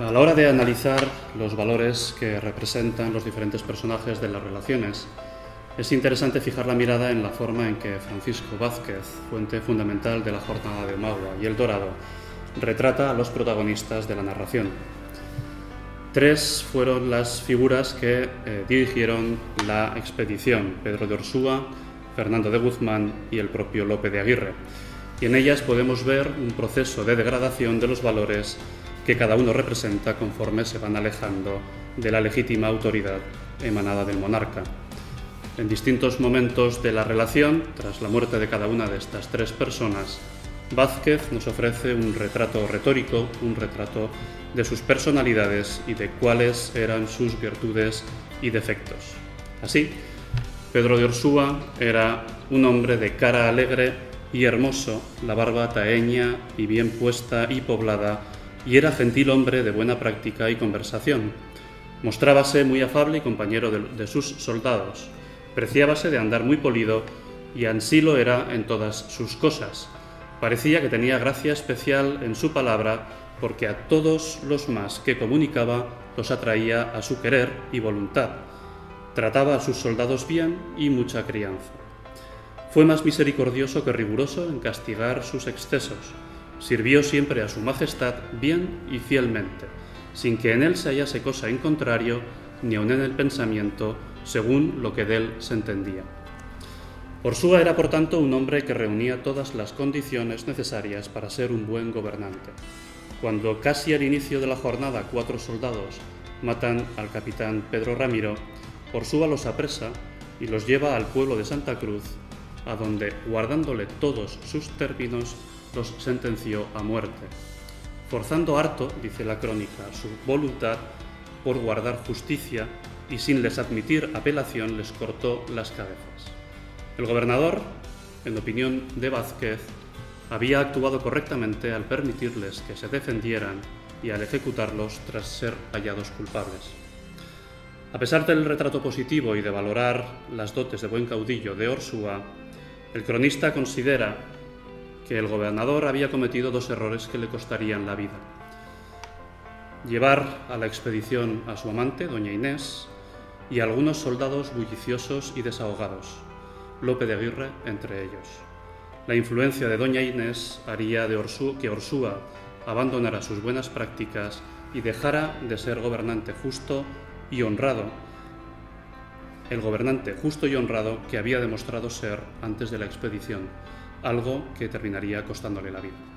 a la hora de analizar los valores que representan los diferentes personajes de las relaciones, es interesante fijar la mirada en la forma en que Francisco Vázquez, fuente fundamental de la jornada de Omagua y El Dorado, retrata a los protagonistas de la narración. Tres fueron las figuras que dirigieron la expedición: Pedro de Ursúa, Fernando de Guzmán y el propio López de Aguirre. Y en ellas podemos ver un proceso de degradación de los valores que cada uno representa conforme se van alejando de la legítima autoridad emanada del monarca. En distintos momentos de la relación, tras la muerte de cada una de estas tres personas, Vázquez nos ofrece un retrato retórico, un retrato de sus personalidades y de cuáles eran sus virtudes y defectos. Así, Pedro de Ursúa era un hombre de cara alegre y hermoso, la barba taeña y bien puesta y poblada, y era gentil hombre de buena práctica y conversación. Mostrábase muy afable y compañero de sus soldados, preciábase de andar muy polido y ansí lo era en todas sus cosas. Parecía que tenía gracia especial en su palabra, porque a todos los más que comunicaba los atraía a su querer y voluntad. Trataba a sus soldados bien y mucha crianza. Fue más misericordioso que riguroso en castigar sus excesos. Sirvió siempre a su majestad bien y fielmente, sin que en él se hallase cosa en contrario, ni aun en el pensamiento, según lo que de él se entendía. Ursúa era, por tanto, un hombre que reunía todas las condiciones necesarias para ser un buen gobernante. Cuando casi al inicio de la jornada 4 soldados matan al capitán Pedro Ramiro, Ursúa los apresa y los lleva al pueblo de Santa Cruz, a donde, guardándole todos sus términos, los sentenció a muerte, forzando harto, dice la crónica, su voluntad por guardar justicia, y sin les admitir apelación les cortó las cabezas. El gobernador, en opinión de Vázquez, había actuado correctamente al permitirles que se defendieran y al ejecutarlos tras ser hallados culpables. A pesar del retrato positivo y de valorar las dotes de buen caudillo de Ursúa, el cronista considera que el gobernador había cometido dos errores que le costarían la vida: llevar a la expedición a su amante, doña Inés, y a algunos soldados bulliciosos y desahogados, López de Aguirre entre ellos. La influencia de doña Inés haría que Ursúa abandonara sus buenas prácticas y dejara de ser gobernante justo y honrado, el gobernante justo y honrado que había demostrado ser antes de la expedición, algo que terminaría costándole la vida.